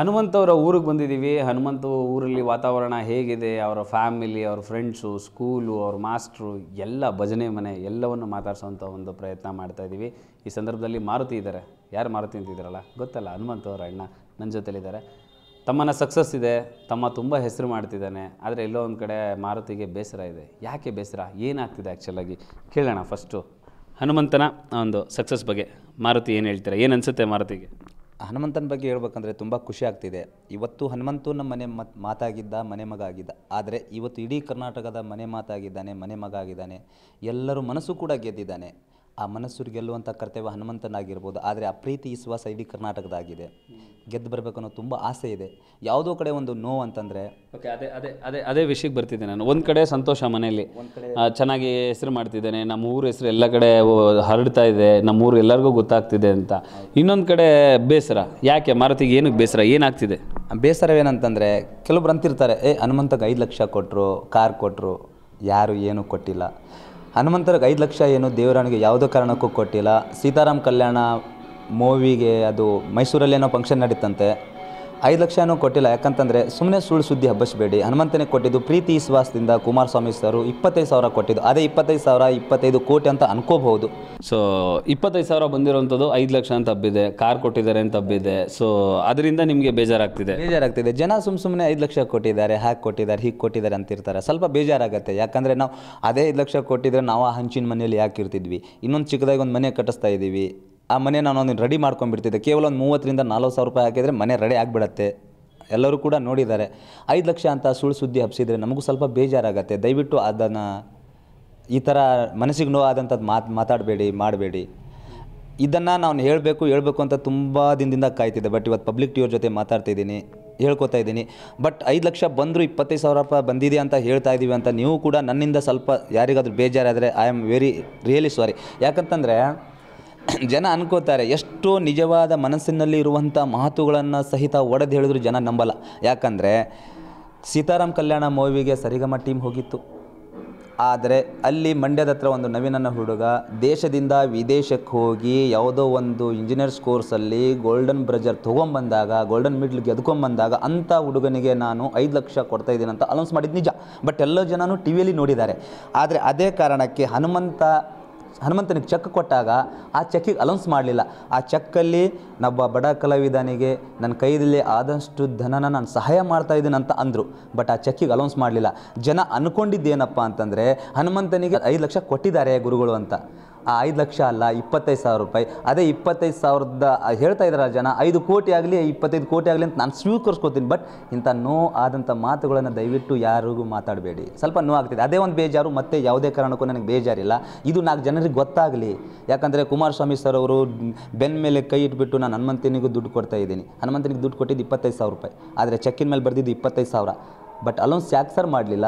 ಹನುಮಂತ ಅವರ ಊರಿಗೆ ಬಂದಿದ್ದೀವಿ. ಹನುಮಂತ ಊರಲ್ಲಿ ವಾತಾವರಣ ಹೇಗಿದೆ, ಅವರ ಫ್ಯಾಮಿಲಿ, ಅವರ ಫ್ರೆಂಡ್ಸು, ಸ್ಕೂಲು, ಅವ್ರ ಮಾಸ್ಟ್ರು, ಎಲ್ಲ ಭಜನೆ ಮನೆ ಎಲ್ಲವನ್ನು ಮಾತಾಡ್ಸೋವಂಥ ಒಂದು ಪ್ರಯತ್ನ ಮಾಡ್ತಾಯಿದ್ದೀವಿ. ಈ ಸಂದರ್ಭದಲ್ಲಿ ಮಾರುತಿ ಇದ್ದಾರೆ. ಯಾರು ಮಾರುತಿ ಅಂತಿದ್ದೀರಲ್ಲ, ಗೊತ್ತಲ್ಲ, ಹನುಮಂತ ಅವರ ಅಣ್ಣ ನನ್ನ ಜೊತೆಲಿದ್ದಾರೆ. ತಮ್ಮನ ಸಕ್ಸಸ್ ಇದೆ, ತಮ್ಮ ತುಂಬ ಹೆಸರು ಮಾಡ್ತಿದ್ದಾನೆ. ಆದರೆ ಎಲ್ಲೋ ಒಂದು ಕಡೆ ಮಾರುತಿಗೆ ಬೇಸರ ಇದೆ. ಯಾಕೆ ಬೇಸರ, ಏನಾಗ್ತಿದೆ ಆ್ಯಕ್ಚುಲಾಗಿ ಕೇಳೋಣ. ಫಸ್ಟು ಹನುಮಂತನ ಒಂದು ಸಕ್ಸಸ್ ಬಗ್ಗೆ ಮಾರುತಿ ಏನು ಹೇಳ್ತೀರಾ, ಏನು ಅನಿಸುತ್ತೆ ಮಾರುತಿಗೆ? ಹನುಮಂತನ ಬಗ್ಗೆ ಹೇಳ್ಬೇಕಂದ್ರೆ ತುಂಬ ಖುಷಿ ಆಗ್ತಿದೆ. ಇವತ್ತು ಹನುಮಂತು ನಮ್ಮ ಮನೆ ಮಾತಾಗಿದ್ದ, ಮನೆ ಮಗ ಆಗಿದ್ದ. ಆದರೆ ಇವತ್ತು ಇಡೀ ಕರ್ನಾಟಕದ ಮನೆ ಮಾತಾಗಿದ್ದಾನೆ, ಮನೆ ಮಗ ಆಗಿದ್ದಾನೆ. ಎಲ್ಲರೂ ಮನಸ್ಸು ಕೂಡ ಗೆದ್ದಿದ್ದಾನೆ. ಆ ಮನಸ್ಸು ಗೆಲ್ಲುವಂಥ ಕರ್ತವ್ಯ ಹನುಮಂತನಾಗಿರ್ಬೋದು. ಆದರೆ ಆ ಪ್ರೀತಿ ವಿಶ್ವಾಸ ಇಡೀ ಕರ್ನಾಟಕದಾಗಿದೆ. ಗೆದ್ದು ಬರಬೇಕು ಅನ್ನೋ ತುಂಬ ಆಸೆ ಇದೆ. ಯಾವುದೋ ಕಡೆ ಒಂದು ನೋವು ಅಂತಂದರೆ ಓಕೆ, ಅದೇ ಅದೇ ಅದೇ ಅದೇ ವಿಷಯಕ್ಕೆ ಬರ್ತಿದ್ದೀನಿ ನಾನು. ಒಂದು ಕಡೆ ಸಂತೋಷ, ಮನೆಯಲ್ಲಿ ಚೆನ್ನಾಗಿ ಹೆಸರು ಮಾಡ್ತಿದ್ದೇನೆ, ನಮ್ಮ ಊರ ಹೆಸರು ಎಲ್ಲ ಕಡೆ ಹರಡ್ತಾ ಇದೆ, ನಮ್ಮ ಊರು ಎಲ್ಲರಿಗೂ ಗೊತ್ತಾಗ್ತಿದೆ ಅಂತ. ಇನ್ನೊಂದು ಕಡೆ ಬೇಸರ. ಯಾಕೆ ಮಾರುತಿಗೆ ಏನಕ್ಕೆ ಬೇಸರ, ಏನಾಗ್ತಿದೆ? ಬೇಸರವೇನಂತಂದರೆ ಕೆಲವ್ರು ಅಂತಿರ್ತಾರೆ, ಹನುಮಂತಗೆ 5 ಲಕ್ಷ ಕೊಟ್ಟರು, ಕಾರ್ ಕೊಟ್ಟರು, ಯಾರು ಏನೂ ಕೊಟ್ಟಿಲ್ಲ. ಹನುಮಂತರಿಗೆ 5 ಲಕ್ಷ ಏನು ದೇವರಾಣಿಗೆ ಯಾವುದೋ ಕಾರಣಕ್ಕೂ ಕೊಟ್ಟಿಲ್ಲ. ಸೀತಾರಾಮ್ ಕಲ್ಯಾಣ ಮೂವಿಗೆ ಅದು ಮೈಸೂರಲ್ಲೇನೋ ಫಂಕ್ಷನ್ ನಡೀತಂತೆ, 5 ಲಕ್ಷ ಏನೂ ಕೊಟ್ಟಿಲ್ಲ. ಯಾಕಂತಂದರೆ ಸುಮ್ಮನೆ ಸುಳ್ಳು ಸುದ್ದಿ ಹಬ್ಬಿಸಬೇಡಿ. ಹನುಮಂತನಿಗೆ ಕೊಟ್ಟಿದ್ದು ಪ್ರೀತಿ ವಿಶ್ವಾಸದಿಂದ. ಕುಮಾರಸ್ವಾಮಿ ಸರು 25,000 ಕೊಟ್ಟಿದ್ದು, ಅದೇ 25,000 25 ಕೋಟಿ ಅಂತ ಅನ್ಕೋಬಹುದು. ಸೊ 25,000 ಬಂದಿರೋಂಥದ್ದು 5 ಲಕ್ಷ ಅಂತ ಹಬ್ಬಿದೆ, ಕಾರ್ ಕೊಟ್ಟಿದ್ದಾರೆ ಅಂತ ಹಬ್ಬಿದೆ. ಸೊ ಅದರಿಂದ ನಿಮಗೆ ಬೇಜಾರಾಗ್ತಿದೆ. ಜನ ಸುಮ್ಮನೆ 5 ಲಕ್ಷ ಕೊಟ್ಟಿದ್ದಾರೆ, ಹ್ಯಾಕ್ ಕೊಟ್ಟಿದ್ದಾರೆ, ಹೀಗೆ ಕೊಟ್ಟಿದ್ದಾರೆ ಅಂತಿರ್ತಾರೆ. ಸ್ವಲ್ಪ ಬೇಜಾರಾಗುತ್ತೆ. ಯಾಕಂದರೆ ನಾವು ಅದೇ 5 ಲಕ್ಷ ಕೊಟ್ಟಿದ್ರೆ ನಾವು ಆ ಹಂಚಿನ ಮನೆಯಲ್ಲಿ ಹಾಕಿರ್ತಿದ್ವಿ. ಇನ್ನೊಂದು ಚಿಕ್ಕದಾಗಿ ಒಂದು ಮನೆ ಕಟ್ಟಿಸ್ತಾ ಇದ್ದೀವಿ. ಆ ಮನೆ ನಾನು ರೆಡಿ ಮಾಡ್ಕೊಂಡ್ಬಿಡ್ತಿದ್ದೆ. ಕೇವಲ ಒಂದು 30,000 ರಿಂದ 40,000 ರೂಪಾಯಿ ಹಾಕಿದರೆ ಮನೆ ರೆಡಿ ಆಗಿಬಿಡತ್ತೆ. ಎಲ್ಲರೂ ಕೂಡ ನೋಡಿದ್ದಾರೆ. 5 ಲಕ್ಷ ಅಂತ ಸುಳ್ಳು ಸುದ್ದಿ ಹಬ್ಬಿಸಿದರೆ ನಮಗೂ ಸ್ವಲ್ಪ ಬೇಜಾರಾಗುತ್ತೆ. ದಯವಿಟ್ಟು ಅದನ್ನು ಈ ಥರ ಮನಸ್ಸಿಗೆ ನೋವಾದಂಥದ್ದು ಮಾತಾಡಬೇಡಿ, ಮಾಡಬೇಡಿ. ಇದನ್ನು ನಾನು ಹೇಳಬೇಕು ಅಂತ ತುಂಬ ದಿನದಿಂದ ಕಾಯ್ತಿದ್ದೆ. ಬಟ್ ಇವತ್ತು ಪಬ್ಲಿಕ್ ಟಿವಿಯವ್ರ ಜೊತೆ ಮಾತಾಡ್ತಿದ್ದೀನಿ, ಹೇಳ್ಕೊತಾ ಇದ್ದೀನಿ. ಬಟ್ 5 ಲಕ್ಷ ಬಂದರೂ 25,000 ರೂಪಾಯಿ ಬಂದಿದೆ ಅಂತ ಹೇಳ್ತಾ ಇದ್ದೀವಿ ಅಂತ ನೀವು ಕೂಡ ನನ್ನಿಂದ ಸ್ವಲ್ಪ ಯಾರಿಗಾದರೂ ಬೇಜಾರಾದರೆ I am very really sorry. ಯಾಕಂತಂದರೆ ಜನ ಅನ್ಕೋತಾರೆ, ಎಷ್ಟೋ ನಿಜವಾದ ಮನಸ್ಸಿನಲ್ಲಿ ಇರುವಂಥ ಮಾತುಗಳನ್ನು ಸಹಿತ ಒಡೆದು ಹೇಳಿದ್ರು ಜನ ನಂಬಲ್ಲ. ಯಾಕಂದರೆ ಸೀತಾರಾಮ್ ಕಲ್ಯಾಣ ಮೂವಿಗೆ ಸರಿಗಮ ಟೀಮ್ ಹೋಗಿತ್ತು. ಆದರೆ ಅಲ್ಲಿ ಮಂಡ್ಯದ ಹತ್ರ ಒಂದು ನವೀನನ ಹುಡುಗ ದೇಶದಿಂದ ವಿದೇಶಕ್ಕೆ ಹೋಗಿ ಯಾವುದೋ ಒಂದು ಇಂಜಿನಿಯರ್ಸ್ ಕೋರ್ಸಲ್ಲಿ ಗೋಲ್ಡನ್ ಬ್ರಜರ್ ತೊಗೊಂಬಂದಾಗ, ಗೋಲ್ಡನ್ ಮಿಡ್ಲ್ ಗೆದ್ಕೊಂಬಂದಾಗ ಅಂಥ ಹುಡುಗನಿಗೆ ನಾನು 5 ಲಕ್ಷ ಕೊಡ್ತಾ ಇದ್ದೀನಿ ಅಂತ ಅನೌನ್ಸ್ ಮಾಡಿದ್ದು ನಿಜ. ಬಟ್ ಎಲ್ಲ ಜನನೂ ಟಿ ವಿಯಲ್ಲಿ ನೋಡಿದ್ದಾರೆ. ಆದರೆ ಅದೇ ಕಾರಣಕ್ಕೆ ಹನುಮಂತನಿಗೆ ಚೆಕ್ ಕೊಟ್ಟಾಗ ಆ ಚೆಕ್ಕಿಗೆ ಅಲೌನ್ಸ್ ಮಾಡಲಿಲ್ಲ. ಆ ಚೆಕ್ಕಲ್ಲಿ ನೊಬ್ಬ ಬಡ ಕಲಾವಿದನಿಗೆ ನನ್ನ ಕೈಯಲ್ಲಿ ಆದಷ್ಟು ಧನನ ನಾನು ಸಹಾಯ ಮಾಡ್ತಾಯಿದ್ದೀನಿ ಅಂತ ಅಂದರು. ಬಟ್ ಆ ಚೆಕ್ಕಿಗೆ ಅಲೌನ್ಸ್ ಮಾಡಲಿಲ್ಲ. ಜನ ಅಂದ್ಕೊಂಡಿದ್ದೇನಪ್ಪ ಅಂತಂದರೆ ಹನುಮಂತನಿಗೆ 5 ಲಕ್ಷ ಕೊಟ್ಟಿದ್ದಾರೆ ಗುರುಗಳು ಅಂತ. ಆ 5 ಲಕ್ಷ ಅಲ್ಲ, 25,000 ರೂಪಾಯಿ. ಅದೇ 25,000 ಹೇಳ್ತಾ ಇದ್ದಾರೆ ಜನ. 5 ಕೋಟಿ ಆಗಲಿ, 25 ಕೋಟಿ ಆಗಲಿ ಅಂತ ನಾನು ಸ್ವೀಕರಿಸ್ಕೊತೀನಿ. ಬಟ್ ಇಂಥ ನೋವು ಆದಂಥ ಮಾತುಗಳನ್ನು ದಯವಿಟ್ಟು ಯಾರಿಗೂ ಮಾತಾಡಬೇಡಿ. ಸ್ವಲ್ಪ ನೋವಾಗ್ತಿದೆ, ಅದೇ ಒಂದು ಬೇಜಾರು. ಮತ್ತೆ ಯಾವುದೇ ಕಾರಣಕ್ಕೂ ನನಗೆ ಬೇಜಾರಿಲ್ಲ. ಇದು 4 ಜನರಿಗೆ ಗೊತ್ತಾಗಲಿ. ಯಾಕಂದರೆ ಕುಮಾರಸ್ವಾಮಿ ಸರ್ ಅವರು ಬೆನ್ನ ಮೇಲೆ ಕೈ ಇಟ್ಬಿಟ್ಟು ನಾನು ಹನುಮಂತನಿಗೂ ದುಡ್ಡು ಕೊಡ್ತಾ ಇದ್ದೀನಿ. ಹನುಮಂತನಿಗೆ ದುಡ್ಡು ಕೊಟ್ಟಿದ್ದು 25,000 ರೂಪಾಯಿ. ಆದರೆ ಚೆಕ್ಕಿನ ಮೇಲೆ ಬರೆದಿದ್ದು 25,000. ಬಟ್ ಅಲೌನ್ಸ್ ಯಾಕೆ ಸರ್ ಮಾಡಲಿಲ್ಲ?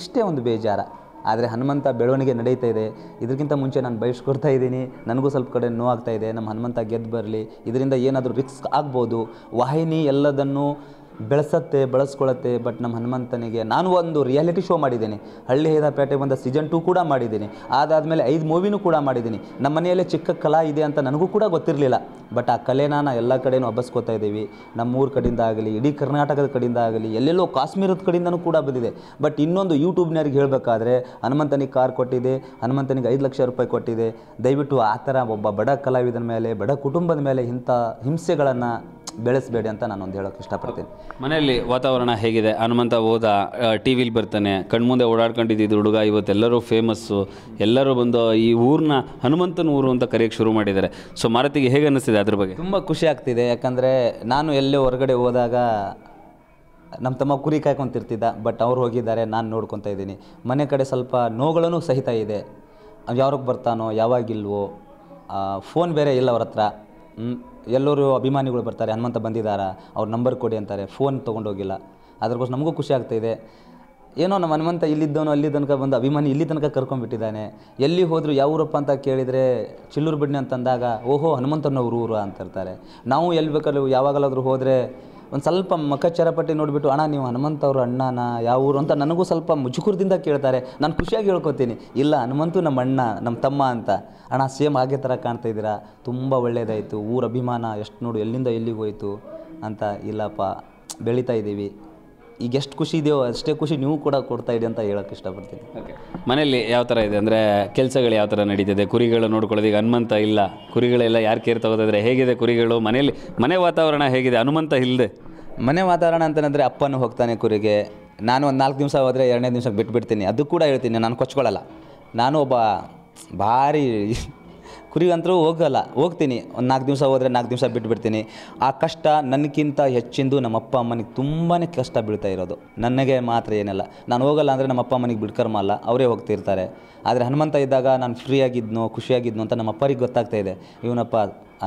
ಇಷ್ಟೇ ಒಂದು ಬೇಜಾರು. ಆದರೆ ಹನುಮಂತ ಬೆಳವಣಿಗೆ ನಡೀತಾ ಇದೆ. ಇದಕ್ಕಿಂತ ಮುಂಚೆ ನಾನು ಬಯಸ್ಕೊಡ್ತಾ ಇದ್ದೀನಿ. ನನಗೂ ಸ್ವಲ್ಪ ಕಡೆ ನೋವಾಗ್ತಾ ಇದೆ. ನಮ್ಮ ಹನುಮಂತ ಗೆದ್ದು ಬರಲಿ. ಇದರಿಂದ ಏನಾದರೂ ರಿಸ್ಕ್ ಆಗ್ಬೋದು. ವಾಹಿನಿ ಎಲ್ಲದನ್ನು ಬಳಸ್ಕೊಳ್ಳುತ್ತೆ. ಬಟ್ ನಮ್ಮ ಹನುಮಂತನಿಗೆ ನಾನು ಒಂದು ರಿಯಾಲಿಟಿ ಶೋ ಮಾಡಿದ್ದೀನಿ. ಹಳ್ಳಿ ಹೇದ ಪೇಟೆ ಬಂದ ಸೀಸನ್ 2 ಕೂಡ ಮಾಡಿದ್ದೀನಿ. ಅದಾದಮೇಲೆ 5 ಮೂವಿನೂ ಕೂಡ ಮಾಡಿದ್ದೀನಿ. ನಮ್ಮ ಮನೆಯಲ್ಲೇ ಚಿಕ್ಕ ಕಲಾ ಇದೆ ಅಂತ ನನಗೂ ಕೂಡ ಗೊತ್ತಿರಲಿಲ್ಲ. ಬಟ್ ಆ ಕಲೆನ ನಾವು ಎಲ್ಲ ಕಡೆಯೂ ಹಬ್ಬಿಸ್ಕೊತಾ ಇದ್ದೀವಿ. ನಮ್ಮೂರ ಕಡೆಯಿಂದ ಆಗಲಿ, ಇಡೀ ಕರ್ನಾಟಕದ ಕಡೆಯಿಂದ ಆಗಲಿ, ಎಲ್ಲೆಲ್ಲೋ ಕಾಶ್ಮೀರದ ಕಡೆಯಿಂದನೂ ಕೂಡ ಬಂದಿದೆ. ಬಟ್ ಇನ್ನೊಂದು ಯೂಟ್ಯೂಬ್ನವ್ರಿಗೆ ಹೇಳಬೇಕಾದ್ರೆ ಹನುಮಂತನಿಗೆ ಕಾರ್ ಕೊಟ್ಟಿದೆ, ಹನುಮಂತನಿಗೆ 5 ಲಕ್ಷ ರೂಪಾಯಿ ಕೊಟ್ಟಿದೆ. ದಯವಿಟ್ಟು ಆ ಥರ ಒಬ್ಬ ಬಡ ಕಲಾವಿದನ ಮೇಲೆ, ಬಡ ಕುಟುಂಬದ ಮೇಲೆ ಇಂಥ ಹಿಂಸೆಗಳನ್ನು ಬೆಳೆಸಬೇಡಿ ಅಂತ ನಾನೊಂದು ಹೇಳೋಕ್ಕೆ ಇಷ್ಟಪಡ್ತೀನಿ. ಮನೆಯಲ್ಲಿ ವಾತಾವರಣ ಹೇಗಿದೆ? ಹನುಮಂತ ಹೋದ, ಟಿ ವಿಲಿ ಬರ್ತಾನೆ, ಕಣ್ಮುಂದೆ ಓಡಾಡ್ಕೊಂಡಿದ್ದು ಹುಡುಗ ಇವತ್ತೆಲ್ಲರೂ ಫೇಮಸ್ಸು. ಎಲ್ಲರೂ ಬಂದು ಈ ಊರನ್ನ ಹನುಮಂತನ ಊರು ಅಂತ ಕರೆಯೋಕ್ಕೆ ಶುರು ಮಾಡಿದ್ದಾರೆ. ಸೊ ಮಾರುತಿಗೆ ಹೇಗೆ ಅನ್ನಿಸ್ತಿದೆ ಅದ್ರ ಬಗ್ಗೆ? ತುಂಬ ಖುಷಿ ಆಗ್ತಿದೆ. ಯಾಕಂದರೆ ನಾನು ಎಲ್ಲೇ ಹೊರಗಡೆ ಹೋದಾಗ ನಮ್ಮ ತಮ್ಮ ಕುರಿ ಕಾಯ್ಕೊತಿರ್ತಿದ್ದ. ಬಟ್ ಅವ್ರು ಹೋಗಿದ್ದಾರೆ, ನಾನು ನೋಡ್ಕೊತಾ ಇದ್ದೀನಿ. ಮನೆ ಕಡೆ ಸ್ವಲ್ಪ ನೋವುಗಳೂ ಸಹಿತ ಇದೆ. ಯಾವಾಗ ಬರ್ತಾನೋ, ಯಾವಾಗಿಲ್ವೋ. ಫೋನ್ ಬೇರೆ ಇಲ್ಲ ಅವ್ರ ಹತ್ರ. ಎಲ್ಲರೂ ಅಭಿಮಾನಿಗಳು ಬರ್ತಾರೆ, ಹನುಮಂತ ಬಂದಿದ್ದಾರಾ, ಅವ್ರ ನಂಬರ್ ಕೊಡಿ ಅಂತಾರೆ. ಫೋನ್ ತೊಗೊಂಡೋಗಿಲ್ಲ. ಅದಕ್ಕೋಸ್ಕರ ನಮಗೂ ಖುಷಿ ಆಗ್ತಾಯಿದೆ. ಏನೋ ನಮ್ಮ ಹನುಮಂತ ಇಲ್ಲಿದ್ದವನು ಅಲ್ಲಿ ತನಕ ಬಂದು ಅಭಿಮಾನಿ ಇಲ್ಲಿ ತನಕ ಕರ್ಕೊಂಡ್ಬಿಟ್ಟಿದ್ದಾನೆ. ಎಲ್ಲಿ ಹೋದರೂ ಯಾವೂರಪ್ಪ ಅಂತ ಕೇಳಿದರೆ ಚಿಲ್ಲೂರು ಬಿಡ್ನೆ ಅಂತಂದಾಗ ಓಹೋ ಹನುಮಂತನವ್ರ ಊರು ಅಂತಿರ್ತಾರೆ. ನಾವು ಎಲ್ಲಿ ಬೇಕಾದ್ರೂ ಯಾವಾಗಲಾದರೂ ಹೋದರೆ ಒಂದು ಸ್ವಲ್ಪ ಮಖ ಚರಪಟ್ಟಿ ನೋಡಿಬಿಟ್ಟು ಅಣ್ಣ ನೀವು ಹನುಮಂತ ಅವ್ರ ಅಣ್ಣನ ಯಾವ ಊರು ಅಂತ ನನಗೂ ಸ್ವಲ್ಪ ಮುಜುಕುರದಿಂದ ಕೇಳ್ತಾರೆ. ನಾನು ಖುಷಿಯಾಗಿ ಹೇಳ್ಕೊತೀನಿ, ಇಲ್ಲ ಹನುಮಂತು ನಮ್ಮ ಅಣ್ಣ, ನಮ್ಮ ತಮ್ಮ ಅಂತ. ಅಣ್ಣ ಸೇಮ್ ಹಾಗೆ ಥರ ಕಾಣ್ತಾ ಇದ್ದೀರಾ, ತುಂಬ ಒಳ್ಳೆಯದಾಯಿತು. ಊರ ಅಭಿಮಾನ ಎಷ್ಟು ನೋಡು ಎಲ್ಲಿಂದ ಎಲ್ಲಿಗೆ ಹೋಯಿತು. ಅಂತ ಇಲ್ಲಪ್ಪ ಬೆಳೀತಾ ಇದ್ದೀವಿ ಈಗ ಎಷ್ಟು ಖುಷಿ ಇದೆಯೋ ಅಷ್ಟೇ ಖುಷಿ ನೀವು ಕೂಡ ಕೊಡ್ತಾ ಇದೆ ಅಂತ ಹೇಳಕ್ಕೆ ಇಷ್ಟಪಡ್ತೀನಿ. ಓಕೆ, ಮನೆಯಲ್ಲಿ ಯಾವ ಥರ ಇದೆ ಅಂದರೆ ಕೆಲಸಗಳು ಯಾವ ಥರ ನಡೀತಿದೆ, ಕುರಿಗಳು ನೋಡ್ಕೊಳ್ಳೋದು ಈಗ ಹನುಮಂತ ಇಲ್ಲ, ಕುರಿಗಳೆಲ್ಲ ಯಾರು ಕೇರ್ ತಗೋತಿದ್ರೆ ಹೇಗಿದೆ ಕುರಿಗಳು, ಮನೆಯಲ್ಲಿ ಮನೆ ವಾತಾವರಣ ಹೇಗಿದೆ ಹನುಮಂತ ಇಲ್ಲದೆ? ಮನೆ ವಾತಾವರಣ ಅಂತಂದರೆ ಅಪ್ಪನೂ ಹೋಗ್ತಾನೆ ಕುರಿಗೆ, ನಾನು ಒಂದು 4 ದಿವಸ ಹೋದರೆ 2ನೇ ದಿವಸ ಬಿಟ್ಬಿಡ್ತೀನಿ. ಅದು ಕೂಡ ಹೇಳ್ತೀನಿ, ನಾನು ಕೊಚ್ಕೊಳ್ಳಲ್ಲ, ನಾನು ಒಬ್ಬ ಭಾರಿ ಕುರಿಗಂತರೂ ಹೋಗಲ್ಲ, ಹೋಗ್ತೀನಿ ಒಂದು 4 ದಿವಸ ಹೋದರೆ 4 ದಿವಸ ಬಿಟ್ಬಿಡ್ತೀನಿ. ಆ ಕಷ್ಟ ನನಗಿಂತ ಹೆಚ್ಚಿಂದು ನಮ್ಮ ಅಪ್ಪ ಅಮ್ಮನಿಗೆ ತುಂಬಾ ಕಷ್ಟ ಬೀಳ್ತಾ ಇರೋದು, ನನಗೆ ಮಾತ್ರ ಏನಿಲ್ಲ. ನಾನು ಹೋಗಲ್ಲ ಅಂದರೆ ನಮ್ಮ ಅಪ್ಪ ಅಮ್ಮನಿಗೆ ಬಿಡ್ಕರ್ಮ ಅಲ್ಲ, ಅವರೇ ಹೋಗ್ತಿರ್ತಾರೆ. ಆದರೆ ಹನುಮಂತ ಇದ್ದಾಗ ನಾನು ಫ್ರೀಯಾಗಿದ್ನೋ ಖುಷಿಯಾಗಿದ್ನೋ ಅಂತ ನಮ್ಮ ಅಪ್ಪರಿಗೆ ಗೊತ್ತಾಗ್ತಾ ಇದೆ. ಇವನಪ್ಪ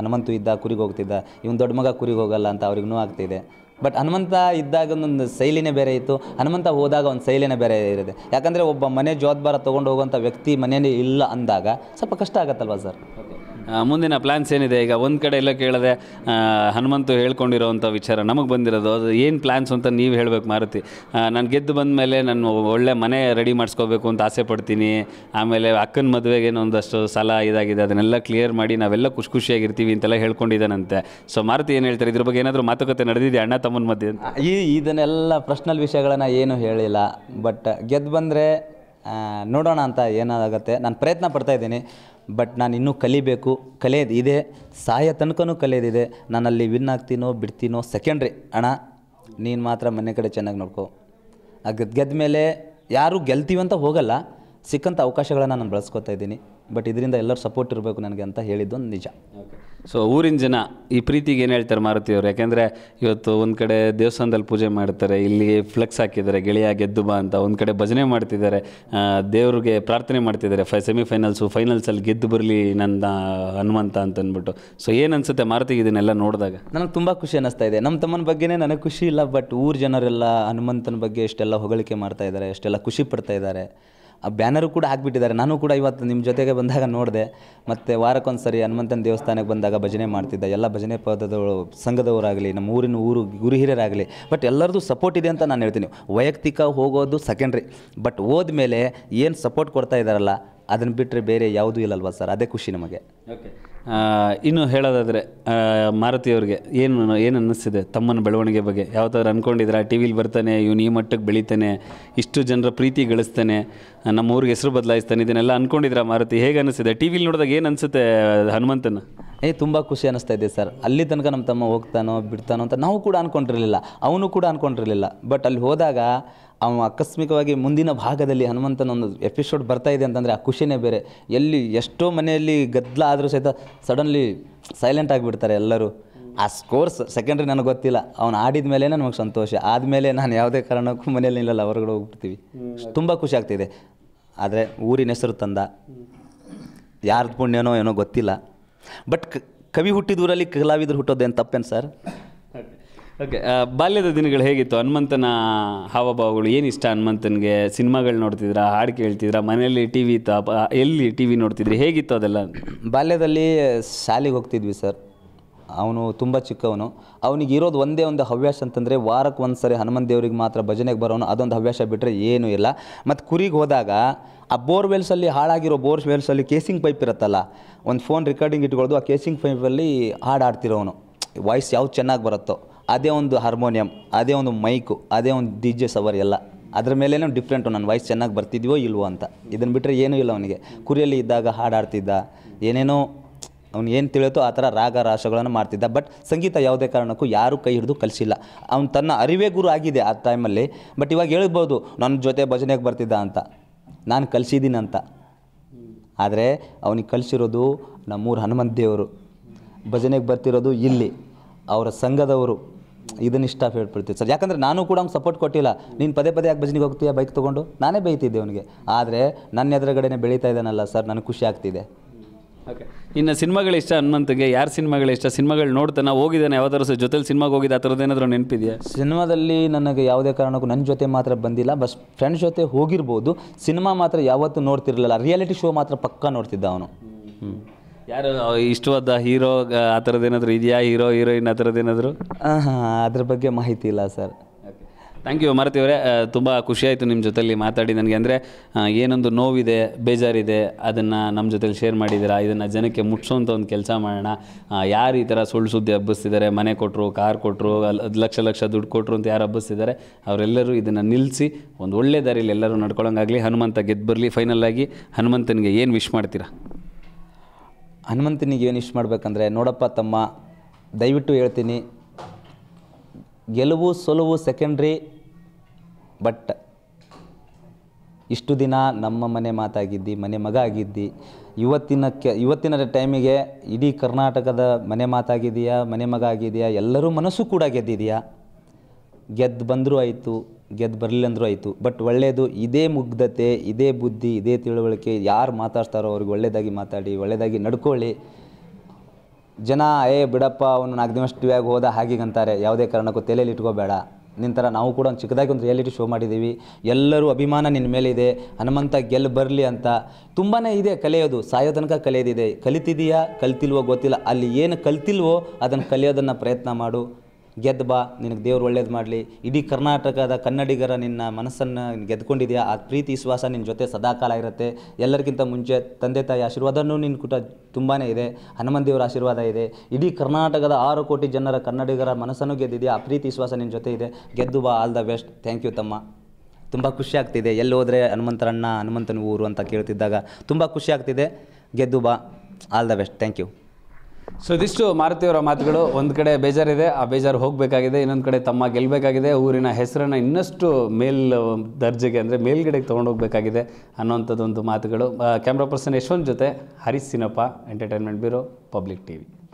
ಹನುಮಂತು ಇದ್ದ ಕುರಿಗೆ ಹೋಗ್ತಿದ್ದ, ಇವನು ದೊಡ್ಡ ಮಗ ಕುರಿಗೆ ಹೋಗಲ್ಲ ಅಂತ ಅವ್ರಿಗೂ ಆಗ್ತಿದೆ. ಬಟ್ ಹನುಮಂತ ಇದ್ದಾಗ ಒಂದೊಂದು ಶೈಲಿನೇ ಬೇರೆ ಇತ್ತು, ಹನುಮಂತ ಹೋದಾಗ ಒಂದು ಶೈಲಿನೇ ಬೇರೆ ಇರುತ್ತೆ. ಯಾಕಂದರೆ ಒಬ್ಬ ಮನೆ ಜವಾಬ್ದಾರ ತೊಗೊಂಡು ಹೋಗುವಂಥ ವ್ಯಕ್ತಿ ಮನೆಯಲ್ಲಿ ಇಲ್ಲ ಅಂದಾಗ ಸ್ವಲ್ಪ ಕಷ್ಟ ಆಗುತ್ತಲ್ವ ಸರ್. ಮುಂದಿನ ಪ್ಲ್ಯಾನ್ಸ್ ಏನಿದೆ ಈಗ? ಒಂದು ಕಡೆ ಎಲ್ಲ ಕೇಳಿದೆ ಹನುಮಂತು ಹೇಳ್ಕೊಂಡಿರೋವಂಥ ವಿಚಾರ, ನಮಗೆ ಬಂದಿರೋದು ಅದು ಏನು ಪ್ಲ್ಯಾನ್ಸ್ ಅಂತ ನೀವು ಹೇಳಬೇಕು ಮಾರುತಿ. ನಾನು ಗೆದ್ದು ಬಂದ ಮೇಲೆ ನಾನು ಒಳ್ಳೆ ಮನೆ ರೆಡಿ ಮಾಡಿಸ್ಕೋಬೇಕು ಅಂತ ಆಸೆ ಪಡ್ತೀನಿ, ಆಮೇಲೆ ಅಕ್ಕನ ಮದುವೆಗೇನೋ ಒಂದಷ್ಟು ಸಲ ಇದಾಗಿದೆ ಅದನ್ನೆಲ್ಲ ಕ್ಲಿಯರ್ ಮಾಡಿ ನಾವೆಲ್ಲ ಖುಷಿ ಖುಷಿಯಾಗಿರ್ತೀವಿ ಅಂತೆಲ್ಲ ಹೇಳ್ಕೊಂಡಿದ್ದಾನಂತೆ. ಸೊ ಮಾರುತಿ ಏನು ಹೇಳ್ತಾರೆ ಇದ್ರ ಬಗ್ಗೆ? ಏನಾದರೂ ಮಾತುಕತೆ ನಡೆದಿದೆ ಅಣ್ಣ ತಮ್ಮನ ಮಧ್ಯೆ? ಇದನ್ನೆಲ್ಲ ಪರ್ಸ್ನಲ್ ವಿಷಯಗಳನ್ನು ಏನೂ ಹೇಳಿಲ್ಲ, ಬಟ್ ಗೆದ್ದು ಬಂದರೆ ನೋಡೋಣ ಅಂತ ಏನಾಗುತ್ತೆ. ನಾನು ಪ್ರಯತ್ನ ಪಡ್ತಾಯಿದ್ದೀನಿ, ಬಟ್ ನಾನು ಇನ್ನೂ ಕಲಿಬೇಕು, ಕಲಿಯೋದಿದೆ, ಸಾಯ ತನಕನೂ ಕಲಿಯೋದಿದೆ. ನಾನಲ್ಲಿ ವಿನ್ ಆಗ್ತೀನೋ ಬಿಡ್ತೀನೋ ಸೆಕೆಂಡ್ರಿ, ಅಣ್ಣ ನೀನು ಮಾತ್ರ ಮನೆ ಕಡೆ ಚೆನ್ನಾಗಿ ನೋಡ್ಕೊ. ಗೆದ್ದ ಮೇಲೆ ಯಾರೂ ಗೆಲ್ತೀವಂತ ಹೋಗಲ್ಲ, ಸಿಕ್ಕಂಥ ಅವಕಾಶಗಳನ್ನು ನಾನು ಬಳಸ್ಕೊತಾ ಇದ್ದೀನಿ, ಬಟ್ ಇದರಿಂದ ಎಲ್ಲರೂ ಸಪೋರ್ಟ್ ಇರಬೇಕು ನನಗೆ ಅಂತ ಹೇಳಿದ್ದು ನಿಜ. ಸೊ ಊರಿನ ಜನ ಈ ಪ್ರೀತಿಗೆ ಏನು ಹೇಳ್ತಾರೆ ಮಾರುತಿ ಅವರು? ಯಾಕೆಂದರೆ ಇವತ್ತು ಒಂದು ಕಡೆ ದೇವಸ್ಥಾನದಲ್ಲಿ ಪೂಜೆ ಮಾಡ್ತಾರೆ, ಇಲ್ಲಿ ಫ್ಲೆಕ್ಸ್ ಹಾಕಿದ್ದಾರೆ ಗೆಳೆಯ ಗೆದ್ದು ಬಾ ಅಂತ, ಒಂದು ಕಡೆ ಭಜನೆ ಮಾಡ್ತಿದ್ದಾರೆ, ದೇವ್ರಿಗೆ ಪ್ರಾರ್ಥನೆ ಮಾಡ್ತಿದ್ದಾರೆ, ಸೆಮಿಫೈನಲ್ಸು ಫೈನಲ್ಸಲ್ಲಿ ಗೆದ್ದು ಬರಲಿ ನನ್ನ ಹನುಮಂತ ಅಂತ ಅಂದ್ಬಿಟ್ಟು. ಸೊ ಏನು ಅನಿಸುತ್ತೆ ಮಾರುತಿಗೆ ಇದನ್ನೆಲ್ಲ ನೋಡಿದಾಗ? ನನಗೆ ತುಂಬ ಖುಷಿ ಅನ್ನಿಸ್ತಾ ಇದೆ, ನಮ್ಮ ತಮ್ಮನ ಬಗ್ಗೆನೇ ನನಗೆ ಖುಷಿ ಇಲ್ಲ, ಬಟ್ ಊರು ಜನರೆಲ್ಲ ಹನುಮಂತನ ಬಗ್ಗೆ ಎಷ್ಟೆಲ್ಲ ಹೊಗಳಿಕೆ ಮಾಡ್ತಾ ಇದ್ದಾರೆ, ಎಷ್ಟೆಲ್ಲ ಖುಷಿ ಪಡ್ತಾ ಇದ್ದಾರೆ. ಆ ಬ್ಯಾನರು ಕೂಡ ಹಾಕಿಬಿಟ್ಟಿದ್ದಾರೆ. ನಾನು ಕೂಡ ಇವತ್ತು ನಿಮ್ಮ ಜೊತೆಗೆ ಬಂದಾಗ ನೋಡಿದೆ, ಮತ್ತು ವಾರಕ್ಕೊಂದು ಸರಿ ಹನುಮಂತನ ದೇವಸ್ಥಾನಕ್ಕೆ ಬಂದಾಗ ಭಜನೆ ಮಾಡ್ತಿದ್ದೆ. ಎಲ್ಲ ಭಜನೆ ಪದದವರು ಸಂಘದವರಾಗಲಿ ನಮ್ಮ ಊರಿನ ಗುರು ಹಿರಿಯರಾಗಲಿ, ಬಟ್ ಎಲ್ಲರದ್ದು ಸಪೋರ್ಟ್ ಇದೆ ಅಂತ ನಾನು ಹೇಳ್ತೀನಿ. ವೈಯಕ್ತಿಕ ಹೋಗೋದು ಸೆಕೆಂಡ್ರಿ, ಬಟ್ ಹೋದ್ಮೇಲೆ ಏನು ಸಪೋರ್ಟ್ ಕೊಡ್ತಾ ಇದ್ದಾರಲ್ಲ ಅದನ್ನು ಬಿಟ್ಟರೆ ಬೇರೆ ಯಾವುದೂ ಇಲ್ಲಲ್ವ ಸರ್, ಅದೇ ಖುಷಿ ನಮಗೆ. ಓಕೆ, ಇನ್ನು ಹೇಳೋದಾದರೆ ಮಾರುತಿಯವ್ರಿಗೆ ಏನು ಅನ್ನಿಸ್ತಿದೆ ತಮ್ಮನ ಬೆಳವಣಿಗೆ ಬಗ್ಗೆ? ಯಾವತ್ತಾದ್ರೂ ಅಂದ್ಕೊಂಡಿದ್ರೆ ಟಿ ವಿಲಿ ಬರ್ತಾನೆ ಇವನು ಈ ಮಟ್ಟಕ್ಕೆ ಬೆಳೀತಾನೆ, ಇಷ್ಟು ಜನರ ಪ್ರೀತಿ ಗಳಿಸ್ತಾನೆ, ನಮ್ಮ ಊರಿಗೆ ಹೆಸರು ಬದಲಾಯಿಸ್ತಾನೆ, ಇದನ್ನೆಲ್ಲ ಅಂದ್ಕೊಂಡಿದ್ರೆ ಮಾರುತಿ ಹೇಗೆ ಅನ್ನಿಸ್ತಿದೆ? ಟಿ ವಿಲಿ ನೋಡಿದಾಗ ಏನು ಅನಿಸುತ್ತೆ ಹನುಮಂತನ? ತುಂಬ ಖುಷಿ ಅನ್ನಿಸ್ತಾ ಇದೆ ಸರ್. ಅಲ್ಲಿ ತನಕ ನಮ್ಮ ತಮ್ಮ ಹೋಗ್ತಾನೋ ಬಿಡ್ತಾನೋ ಅಂತ ನಾವು ಕೂಡ ಅಂದ್ಕೊಂಡಿರಲಿಲ್ಲ, ಅವನು ಕೂಡ ಅಂದ್ಕೊಂಡಿರಲಿಲ್ಲ. ಬಟ್ ಅಲ್ಲಿ ಹೋದಾಗ ಅವನು ಆಕಸ್ಮಿಕವಾಗಿ ಮುಂದಿನ ಭಾಗದಲ್ಲಿ ಹನುಮಂತನ ಒಂದು ಎಪಿಸೋಡ್ ಬರ್ತಾಯಿದೆ ಅಂತಂದರೆ ಆ ಖುಷಿನೇ ಬೇರೆ. ಎಲ್ಲಿ ಎಷ್ಟೋ ಮನೆಯಲ್ಲಿ ಗದ್ದಲ ಆದರೂ ಸಹಿತ ಸಡನ್ಲಿ ಸೈಲೆಂಟ್ ಆಗಿಬಿಡ್ತಾರೆ ಎಲ್ಲರೂ. ಆ ಸ್ಕೋರ್ಸ್ ಸೆಕೆಂಡ್ರಿ ನನಗೆ ಗೊತ್ತಿಲ್ಲ, ಅವ್ನು ಆಡಿದ ಮೇಲೆ ನಮಗೆ ಸಂತೋಷ, ಆದಮೇಲೆ ನಾನು ಯಾವುದೇ ಕಾರಣಕ್ಕೂ ಮನೇಲಿ ನಿಲ್ಲಲ್ಲ, ಹೊರಗಡೆ ಹೋಗ್ಬಿಡ್ತೀವಿ. ತುಂಬ ಖುಷಿ ಆಗ್ತಿದೆ. ಆದರೆ ಊರಿನ ಹೆಸರು ತಂದ, ಯಾರ್ದು ಪುಣ್ಯನೋ ಏನೋ ಗೊತ್ತಿಲ್ಲ, ಬಟ್ ಕವಿ ಹುಟ್ಟಿದೂರಲ್ಲಿ ಕಲಾವಿದರು ಹುಟ್ಟೋದೇನು ತಪ್ಪೇನು ಸರ್? ಓಕೆ, ಬಾಲ್ಯದ ದಿನಗಳು ಹೇಗಿತ್ತು? ಹನುಮಂತನ ಹಾವಭಾವಗಳು ಏನು ಇಷ್ಟ ಹನುಮಂತನಿಗೆ? ಸಿನಿಮಾಗಳು ನೋಡ್ತಿದ್ರಾ, ಹಾಡು ಕೇಳ್ತಿದ್ರಾ, ಮನೆಯಲ್ಲಿ ಟಿ ವಿ ಇತ್ತು, ಎಲ್ಲಿ ಟಿ ವಿ ನೋಡ್ತಿದ್ರಿ, ಹೇಗಿತ್ತು ಅದೆಲ್ಲ? ಬಾಲ್ಯದಲ್ಲಿ ಶಾಲೆಗೆ ಹೋಗ್ತಿದ್ವಿ ಸರ್. ಅವನು ತುಂಬ ಚಿಕ್ಕವನು, ಅವನಿಗೆ ಇರೋದು ಒಂದೇ ಒಂದು ಹವ್ಯಾಸ ಅಂತಂದರೆ ವಾರಕ್ಕೆ ಒಂದು ಸರಿ ಹನುಮಂತ ದೇವ್ರಿಗೆ ಮಾತ್ರ ಭಜನೆಗೆ ಬರೋನು, ಅದೊಂದು ಹವ್ಯಾಸ ಬಿಟ್ಟರೆ ಏನೂ ಇಲ್ಲ. ಮತ್ತು ಕುರಿಗೆ ಹೋದಾಗ ಆ ಬೋರ್ವೆಲ್ಸಲ್ಲಿ ಹಾಳಾಗಿರೋ ಬೋರ್ವೆಲ್ಸಲ್ಲಿ ಕೇಸಿಂಗ್ ಪೈಪ್ ಇರುತ್ತಲ್ಲ, ಒಂದು ಫೋನ್ ರೆಕಾರ್ಡಿಂಗ್ ಇಟ್ಕೊಳ್ಳೋದು, ಆ ಕೇಸಿಂಗ್ ಪೈಪಲ್ಲಿ ಹಾಡಾಡ್ತಿರೋನು, ವಾಯ್ಸ್ ಯಾವ್ದು ಚೆನ್ನಾಗಿ ಬರುತ್ತೋ ಅದೇ ಒಂದು ಹಾರ್ಮೋನಿಯಂ, ಅದೇ ಒಂದು ಮೈಕು, ಅದೇ ಒಂದು ಡಿ ಜೆ ಸವರ್ ಎಲ್ಲ ಅದ್ರ ಮೇಲೇ ಡಿಫ್ರೆಂಟು ನನ್ನ ವಾಯ್ಸ್ ಚೆನ್ನಾಗಿ ಬರ್ತಿದ್ವೋ ಇಲ್ವೋ ಅಂತ. ಇದನ್ನು ಬಿಟ್ಟರೆ ಏನೂ ಇಲ್ಲ ಅವನಿಗೆ. ಕುರಿಯಲ್ಲಿ ಇದ್ದಾಗ ಹಾಡಾಡ್ತಿದ್ದ, ಏನೇನೋ ಅವ್ನು ಏನು ತಿಳಿಯುತ್ತೋ ಆ ಥರ ರಾಗ ರಾಶಗಳನ್ನು ಮಾಡ್ತಿದ್ದ, ಬಟ್ ಸಂಗೀತ ಯಾವುದೇ ಕಾರಣಕ್ಕೂ ಯಾರೂ ಕೈ ಹಿಡಿದು ಕಲಿಸಿಲ್ಲ. ಅವ್ನು ತನ್ನ ಅರಿವೇ ಗುರು ಆಗಿದೆ ಆ ಟೈಮಲ್ಲಿ. ಬಟ್ ಇವಾಗ ಹೇಳ್ಬೋದು ನನ್ನ ಜೊತೆ ಭಜನೆಗೆ ಬರ್ತಿದ್ದ ಅಂತ, ನಾನು ಕಲಿಸಿದ್ದೀನಿ ಅಂತ. ಆದರೆ ಅವನಿಗೆ ಕಲಿಸಿರೋದು ನಮ್ಮೂರು ಹನುಮಂತ ದೇವರು, ಭಜನೆಗೆ ಬರ್ತಿರೋದು ಇಲ್ಲಿ ಅವರ ಸಂಘದವರು. ಇದನ್ನ ಇಷ್ಟ ಹೇಳ್ಬಿಡ್ತೀವಿ ಸರ್. ಯಾಕಂದರೆ ನಾನು ಕೂಡ ಅವ್ನು ಸಪೋರ್ಟ್ ಕೊಟ್ಟಿಲ್ಲ, ನೀನು ಪದೇ ಪದೇ ಯಾಕೆ ಭಜನೆಗೆ ಹೋಗ್ತೀಯ ಬೈಕ್ ತೊಗೊಂಡು, ನಾನೇ ಬೈತಿದ್ದೆ ಅವನಿಗೆ. ಆದರೆ ನನ್ನ ಎದುರುಗಡೆನೇ ಬೆಳೀತಾ ಇದ್ದಾನಲ್ಲ ಸರ್, ನನಗೆ ಖುಷಿ ಆಗ್ತಿದೆ. ಓಕೆ, ಇನ್ನು ಸಿನಿಮಾಗಳು ಇಷ್ಟ ಹನುಮಂತಗೆ? ಯಾರು ಸಿನಿಮಾಗಳು ಇಷ್ಟ? ಸಿನಿಮಾಗಳು ನೋಡ್ತಾನೆ, ಹೋಗಿದ್ದಾನೆ ಯಾವ್ದಾದ್ರು ಸಹ ಜೊತೆಲಿ ಸಿನಿಮಾಗೆ ಹೋಗಿದ್ದ, ಆ ಥರದ್ದು ಏನಾದರೂ ನೆನಪಿದೆಯಾ? ಸಿನಿಮಾದಲ್ಲಿ ನನಗೆ ಯಾವುದೇ ಕಾರಣಕ್ಕೂ ನನ್ನ ಜೊತೆ ಮಾತ್ರ ಬಂದಿಲ್ಲ, ಬಸ್ ಫ್ರೆಂಡ್ಸ್ ಜೊತೆ ಹೋಗಿರ್ಬೋದು. ಸಿನಿಮಾ ಮಾತ್ರ ಯಾವತ್ತೂ ನೋಡ್ತಿರಲಿಲ್ಲ, ರಿಯಾಲಿಟಿ ಶೋ ಮಾತ್ರ ಪಕ್ಕಾ ನೋಡ್ತಿದ್ದ ಅವನು. ಯಾರು ಇಷ್ಟವಾದ ಹೀರೋ ಆ ಥರದ್ದು ಏನಾದರೂ ಇದೆಯಾ? ಹೀರೋ ಹೀರೋಯಿನ್ ಆ ಥರದ್ದು ಏನಾದರೂ? ಹಾಂ, ಅದ್ರ ಬಗ್ಗೆ ಮಾಹಿತಿ ಇಲ್ಲ sir. Thank you, Maruthi avare. Tumba khushi aitu nim jotelli matadi nanage andre ಏನೊಂದು ನೋವಿದೆ ಬೇಜಾರಿದೆ ಅದನ್ನ ನಮ್ಮ ಜೊತೆ ಶೇರ್ ಮಾಡಿದಿರಾ ಇದನ್ನ ಜನಕ್ಕೆ ಮುಟ್ಸೋಂತ ಒಂದು ಕೆಲಸ ಮಾಡೋಣ ಯಾರು ಈ ತರ ಸುಳ್ಳು ಸುದ್ದಿ ಹಬ್ಬಿಸ್ತಿದ್ದಾರೆ ಮನೆ ಕೊಟ್ಟರು ಕಾರ್ ಕೊಟ್ಟರು ಲಕ್ಷ ಲಕ್ಷ ದುಡ್ಡು ಕೊಟ್ಟರು ಅಂತ ಯಾರು ಹಬ್ಬಿಸ್ತಿದ್ದಾರೆ ಅವರೆಲ್ಲರೂ ಇದನ್ನ ನಿಲ್ಲಿಸಿ ಒಂದು ಒಳ್ಳೆ ದಾರಿಯಲ್ಲಿ ಎಲ್ಲರೂ ನಡೆಕೊಳ್ಳಂಗ ಆಗಲಿ ಹನುಮಂತ ಗೆದ್ದು ಬರಲಿ ಫೈನಲ್ ಆಗಿ ಹನುಮಂತನಿಗೆ ಏನು ವಿಶ್ ಮಾಡ್ತೀರಾ ಹನುಮಂತನಿಗೆ ಏನು ವಿಶ್ ಮಾಡಬೇಕಂದ್ರೆ ನೋಡಪ್ಪ ತಮ್ಮ ದಯವಿಟ್ಟು ಹೇಳ್ತೀನಿ ಗೆಲುವು ಸೋಲುವು ಸೆಕೆಂಡರಿ ಬಟ್ ಇಷ್ಟು ದಿನ ನಮ್ಮ ಮನೆ ಮಾತಾಗಿದ್ದಿ ಮನೆ ಮಗ ಆಗಿದ್ದಿ ಇವತ್ತಿನ ಟೈಮಿಗೆ ಇಡೀ ಕರ್ನಾಟಕದ ಮನೆ ಮಾತಾಗಿದೆಯಾ ಮನೆ ಮಗ ಆಗಿದೆಯಾ ಎಲ್ಲರೂ ಮನಸ್ಸು ಕೂಡ ಗೆದ್ದಿದೆಯಾ ಗೆದ್ದು ಬಂದರೂ ಆಯಿತು ಗೆದ್ದು ಬರಲಿಲ್ಲ ಅಂದರೂ ಆಯಿತು ಬಟ್ ಒಳ್ಳೆಯದು ಇದೇ ಮುಗ್ಧತೆ ಇದೇ ಬುದ್ಧಿ ಇದೇ ತಿಳುವಳಿಕೆ ಯಾರು ಮಾತಾಡ್ತಾರೋ ಅವ್ರಿಗೆ ಒಳ್ಳೆಯದಾಗಿ ಮಾತಾಡಿ ಒಳ್ಳೆಯದಾಗಿ ನಡ್ಕೊಳ್ಳಿ ಜನ ಏ ಬಿಡಪ್ಪ ಅವನು ನಾಲ್ಕು ದಿನ ಸ್ಟಿವ್ಯಾಗಿ ಹೋದ ಹಾಗೀಗಂತಾರೆ ಯಾವುದೇ ಕಾರಣಕ್ಕೂ ತಲೆಯಲ್ಲಿ ಇಟ್ಕೋಬೇಡ ನಿನ್ನ ಥರ ನಾವು ಕೂಡ ಒಂದು ಚಿಕ್ಕದಾಗಿ ಒಂದು ರಿಯಾಲಿಟಿ ಶೋ ಮಾಡಿದ್ದೀವಿ ಎಲ್ಲರೂ ಅಭಿಮಾನ ನಿನ್ನ ಮೇಲಿದೆ ಹನುಮಂತ ಗೆಲ್ ಬರಲಿ ಅಂತ ತುಂಬಾ ಇದೆ ಕಲಿಯೋದು ಸಾಯೋ ತನಕ ಕಲಿಯೋದಿದೆ ಕಲಿತಿದೆಯಾ ಕಲ್ತಿಲ್ವೋ ಗೊತ್ತಿಲ್ಲ ಅಲ್ಲಿ ಏನು ಕಲ್ತಿಲ್ವೋ ಅದನ್ನು ಕಲಿಯೋದನ್ನು ಪ್ರಯತ್ನ ಮಾಡು ಗೆದ್ದು ಬಾ ನಿನಗೆ ದೇವ್ರು ಒಳ್ಳೇದು ಮಾಡಲಿ ಇಡೀ ಕರ್ನಾಟಕದ ಕನ್ನಡಿಗರ ನಿನ್ನ ಮನಸ್ಸನ್ನು ಗೆದ್ಕೊಂಡಿದೆಯಾ ಆ ಪ್ರೀತಿ ವಿಶ್ವಾಸ ನಿನ್ನ ಜೊತೆ ಸದಾಕಾಲ ಇರುತ್ತೆ ಎಲ್ಲರಿಗಿಂತ ಮುಂಚೆ ತಂದೆ ತಾಯಿ ಆಶೀರ್ವಾದನೂ ನಿನ್ನ ಕೂಡ ತುಂಬಾ ಇದೆ ಹನುಮಂತ ದೇವರ ಆಶೀರ್ವಾದ ಇದೆ ಇಡೀ ಕರ್ನಾಟಕದ 6 ಕೋಟಿ ಜನರ ಕನ್ನಡಿಗರ ಮನಸ್ಸನ್ನು ಗೆದ್ದಿದೆಯಾ ಆ ಪ್ರೀತಿ ವಿಶ್ವಾಸ ನಿನ್ನ ಜೊತೆ ಇದೆ ಗೆದ್ದು ಬಾ all the best thank you ತಮ್ಮ ತುಂಬ ಖುಷಿ ಆಗ್ತಿದೆ ಎಲ್ಲಿ ಹೋದರೆ ಹನುಮಂತರಣ್ಣ ಹನುಮಂತನ ಊರು ಅಂತ ಕೇಳ್ತಿದ್ದಾಗ ತುಂಬ ಖುಷಿ ಆಗ್ತಿದೆ ಗೆದ್ದು ಬಾ all the best thank you so ಇದಿಷ್ಟು ಮಾರುತಿಯವರ ಮಾತುಗಳು ಒಂದು ಕಡೆ ಬೇಜಾರಿದೆ ಆ ಬೇಜಾರು ಹೋಗಬೇಕಾಗಿದೆ ಇನ್ನೊಂದು ಕಡೆ ತಮ್ಮ ಗೆಲ್ಲಬೇಕಾಗಿದೆ ಊರಿನ ಹೆಸರನ್ನು ಇನ್ನಷ್ಟು ಮೇಲ್ ದರ್ಜೆಗೆ ಅಂದರೆ ಮೇಲ್ಗಡೆಗೆ ತೊಗೊಂಡೋಗ್ಬೇಕಾಗಿದೆ ಅನ್ನೋಂಥದ್ದೊಂದು ಮಾತುಗಳು ಕ್ಯಾಮ್ರಾ ಪರ್ಸನ್ ಯಶವಂತ್ ಜೊತೆ Harish Sinappa entertainment bureau Public TV